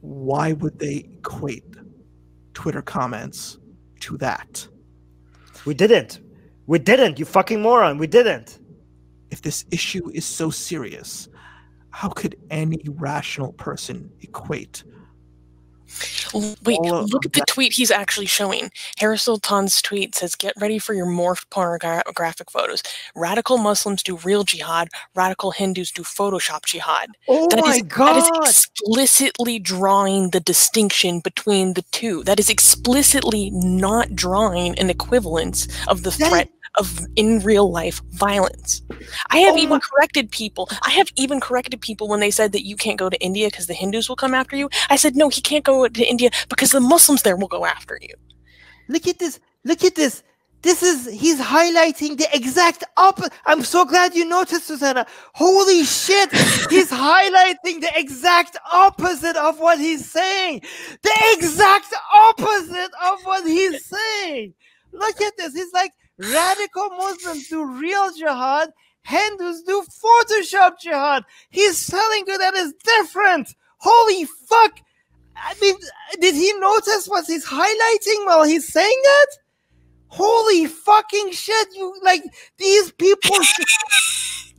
why would they equate Twitter comments to that? We didn't. We didn't, you fucking moron. We didn't. If this issue is so serious, how could any rational person equate? Wait, look at the tweet he's actually showing. Harris Sultan's tweet says, "Get ready for your morphed pornographic photos. Radical Muslims do real jihad. Radical Hindus do Photoshop jihad." Oh my God! That is explicitly drawing the distinction between the two. That is explicitly not drawing an equivalence of the threat of in real life violence. I have even corrected people. I have even corrected people when they said that you can't go to India because the Hindus will come after you. I said, no, he can't go to India because the Muslims there will go after you. Look at this. Look at this. This is, he's highlighting the exact opposite. I'm so glad you noticed, Susanna. Holy shit. He's highlighting the exact opposite of what he's saying. The exact opposite of what he's saying. Look at this. He's like, radical Muslims do real jihad. Hindus do Photoshop jihad. He's telling you that is different. Holy fuck. I mean, did he notice what he's highlighting while he's saying that? Holy fucking shit. You, like, these people,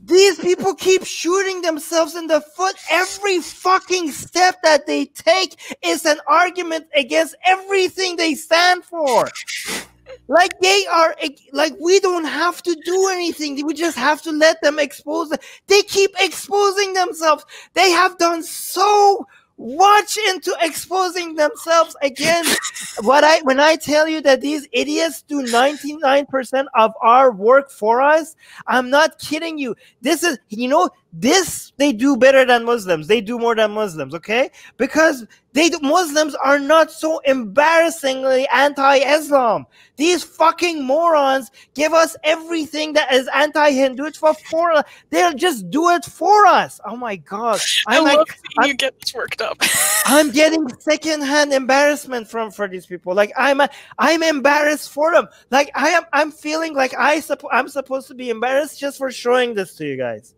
these people keep shooting themselves in the foot. Every fucking step that they take is an argument against everything they stand for. Like, they are, like, we don't have to do anything. We just have to let them expose them. They keep exposing themselves. They have done so much into exposing themselves again. When I tell you that these idiots do 99% of our work for us, I'm not kidding you. This is, you know, this, they do better than Muslims. They do more than Muslims, okay? Because they do, Muslims are not so embarrassingly anti-Islam. These fucking morons give us everything that is anti-Hindu for us. They'll just do it for us. Oh my God. I love seeing you get this worked up. I'm getting secondhand embarrassment for these people. Like, I'm embarrassed for them. Like, I'm feeling like I'm supposed to be embarrassed just for showing this to you guys.